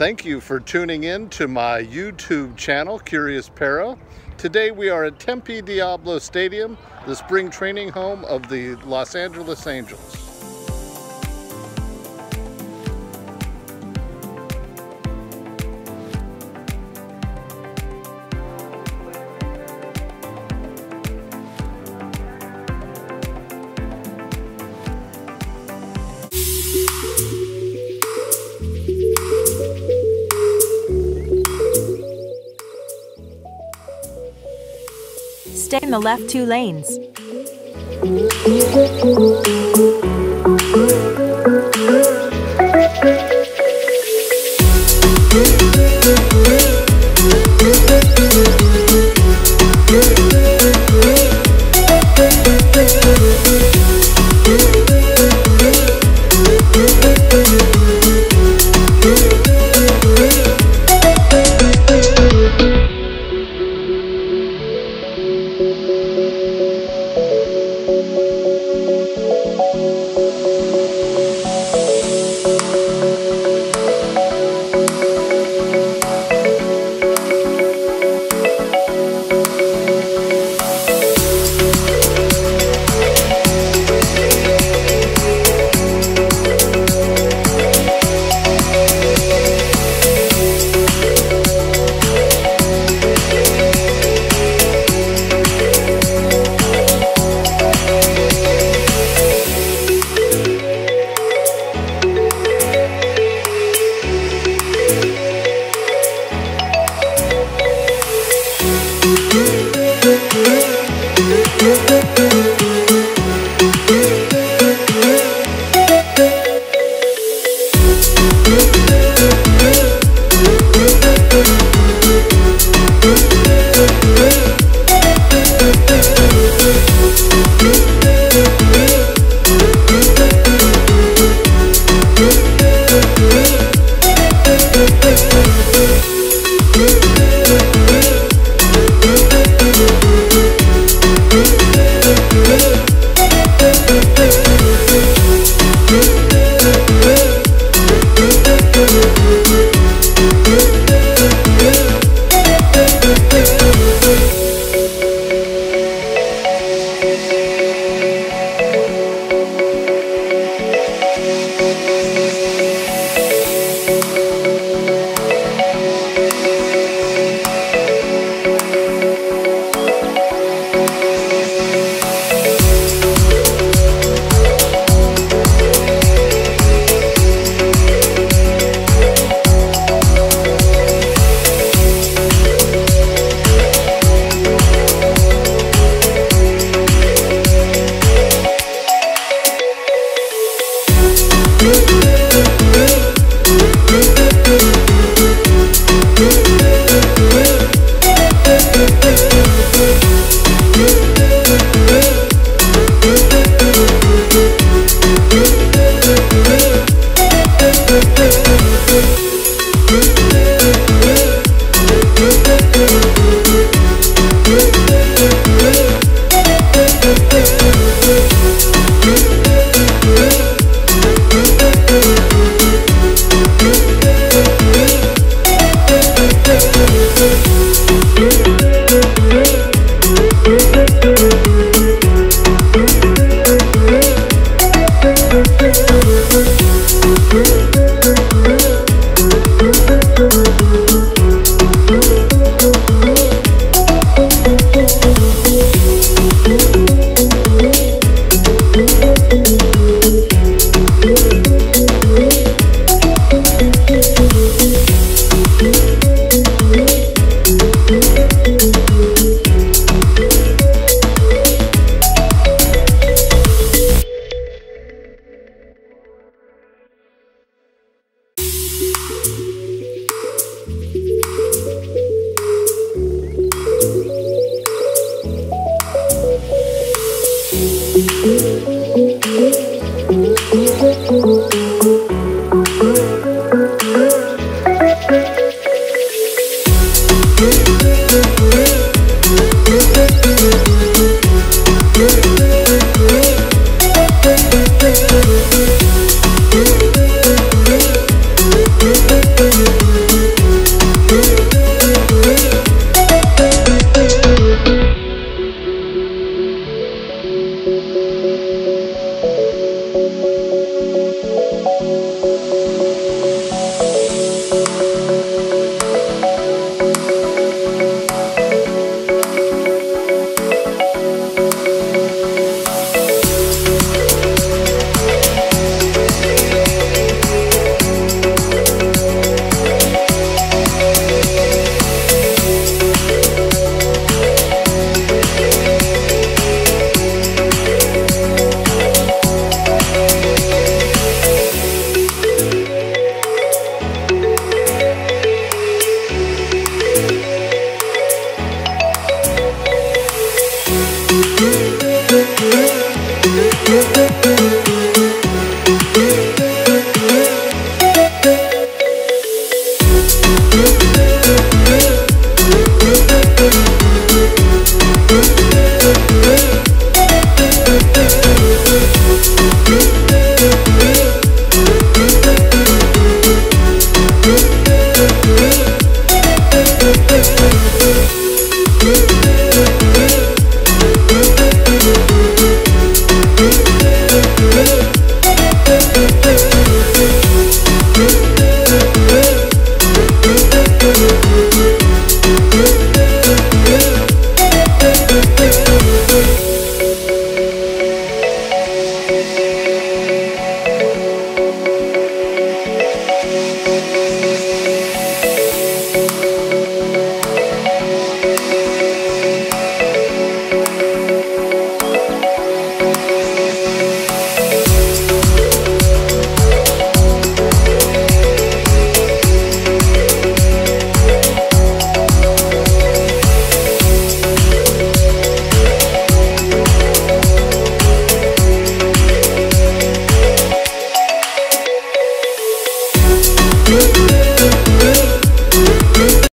Thank you for tuning in to my YouTube channel, Curious Perro. Today we are at Tempe Diablo Stadium, the spring training home of the Los Angeles Angels. Stay in the left two lanes.